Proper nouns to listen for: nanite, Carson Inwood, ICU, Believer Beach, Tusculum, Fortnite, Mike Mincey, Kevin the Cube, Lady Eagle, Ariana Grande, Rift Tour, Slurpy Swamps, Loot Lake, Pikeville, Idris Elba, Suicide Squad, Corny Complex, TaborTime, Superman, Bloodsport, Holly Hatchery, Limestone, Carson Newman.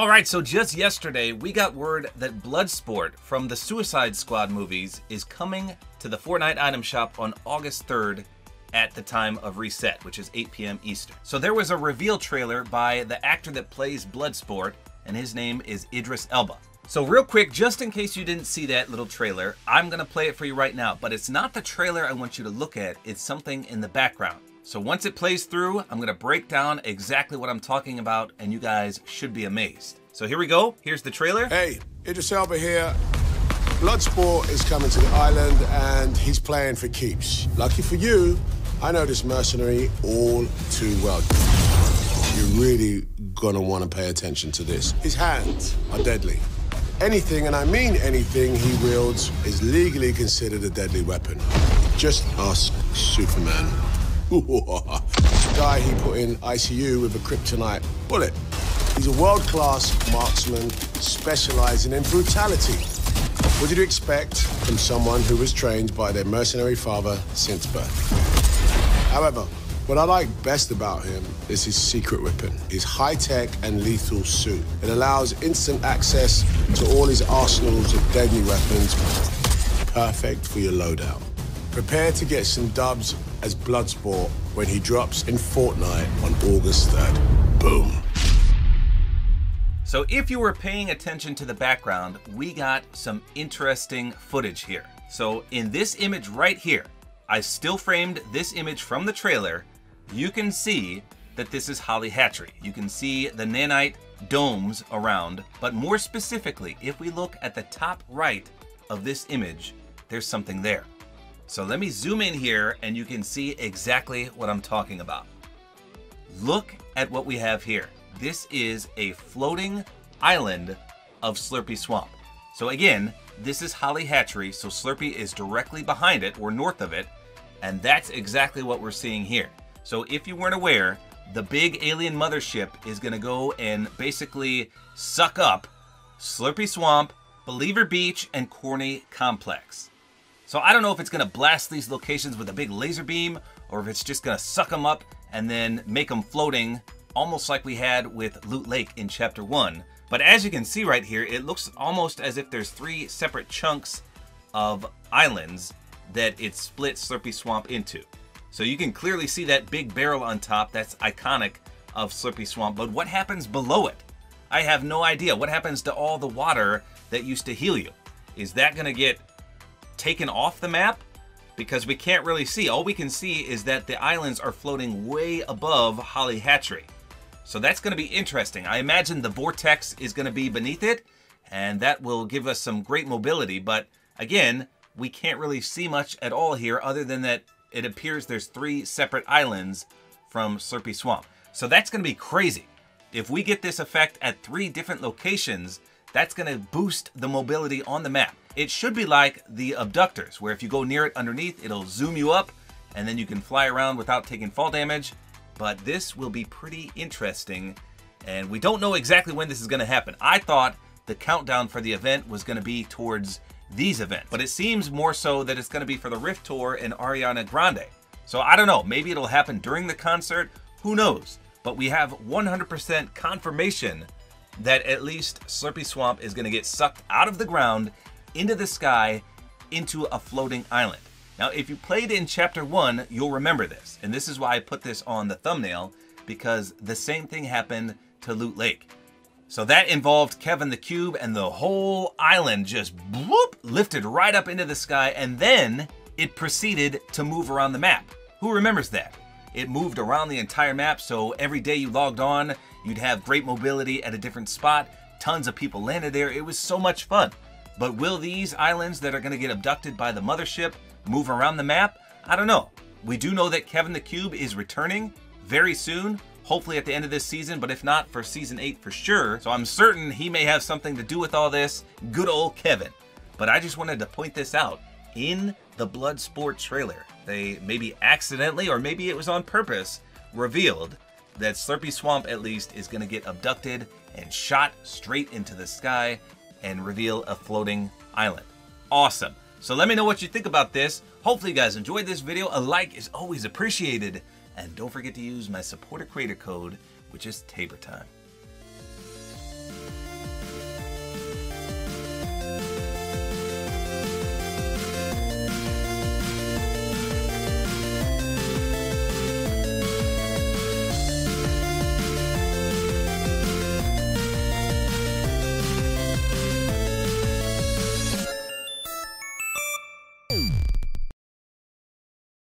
Alright, so just yesterday, we got word that Bloodsport from the Suicide Squad movies is coming to the Fortnite item shop on August 3rd at the time of reset, which is 8 p.m. Eastern. So there was a reveal trailer by the actor that plays Bloodsport, and his name is Idris Elba. So real quick, just in case you didn't see that little trailer, I'm gonna play it for you right now, but it's not the trailer I want you to look at, it's something in the background. So once it plays through, I'm gonna break down exactly what I'm talking about, and you guys should be amazed. So here we go, here's the trailer. Hey, Idris Elba here. Bloodsport is coming to the island, and he's playing for keeps. Lucky for you, I know this mercenary all too well. You're really gonna wanna pay attention to this. His hands are deadly. Anything, and I mean anything, he wields is legally considered a deadly weapon. Just ask Superman. The guy he put in ICU with a kryptonite bullet. He's a world-class marksman specializing in brutality. What did you expect from someone who was trained by their mercenary father since birth? However, what I like best about him is his secret weapon, his high-tech and lethal suit. It allows instant access to all his arsenals of deadly weapons, perfect for your loadout. Prepare to get some dubs as Bloodsport when he drops in Fortnite on August 3rd. Boom. So if you were paying attention to the background, we got some interesting footage here. So in this image right here, I still framed this image from the trailer, you can see that this is Holly Hatchery. You can see the nanite domes around, but more specifically, if we look at the top right of this image, there's something there. So let me zoom in here and you can see exactly what I'm talking about. Look at what we have here. This is a floating island of Slurpy Swamp. So again, this is Holly Hatchery, so Slurpy is directly behind it or north of it, and that's exactly what we're seeing here. So if you weren't aware, the big alien mothership is gonna go and basically suck up Slurpy Swamp, Believer Beach, and Corny Complex. So I don't know if it's gonna blast these locations with a big laser beam or if it's just gonna suck them up and then make them floating, almost like we had with Loot Lake in Chapter 1. But as you can see right here, it looks almost as if there's three separate chunks of islands that it split Slurpy Swamp into. So you can clearly see that big barrel on top, that's iconic of Slurpy Swamp, but what happens below it? I have no idea. What happens to all the water that used to heal you? Is that gonna get taken off the map? Because we can't really see. All we can see is that the islands are floating way above Holly Hatchery. So that's going to be interesting. I imagine the vortex is going to be beneath it, and that will give us some great mobility. But again, we can't really see much at all here other than that it appears there's three separate islands from Slurpy Swamp. So that's going to be crazy. If we get this effect at three different locations, that's going to boost the mobility on the map. It should be like the Abductors, where if you go near it underneath, it'll zoom you up, and then you can fly around without taking fall damage. But this will be pretty interesting, and we don't know exactly when this is going to happen. I thought the countdown for the event was going to be towards these events, but it seems more so that it's going to be for the Rift Tour and Ariana Grande. So I don't know, maybe it'll happen during the concert, who knows? But we have 100% confirmation that at least Slurpy Swamp is going to get sucked out of the ground into the sky, into a floating island. Now, if you played in Chapter 1, you'll remember this. And this is why I put this on the thumbnail, because the same thing happened to Loot Lake. So that involved Kevin the Cube, and the whole island just bloop, lifted right up into the sky, and then it proceeded to move around the map. Who remembers that? It moved around the entire map, so every day you logged on, you'd have great mobility at a different spot. Tons of people landed there. It was so much fun. But will these islands that are going to get abducted by the mothership move around the map? I don't know. We do know that Kevin the Cube is returning very soon, hopefully at the end of this season, but if not, for Season 8 for sure. So I'm certain he may have something to do with all this. Good old Kevin. But I just wanted to point this out. In the Bloodsport trailer, they maybe accidentally, or maybe it was on purpose, revealed that Slurpy Swamp at least is going to get abducted and shot straight into the sky and reveal a floating island. Awesome. So let me know what you think about this. Hopefully you guys enjoyed this video. A like is always appreciated. And don't forget to use my supporter creator code, which is TaborTime.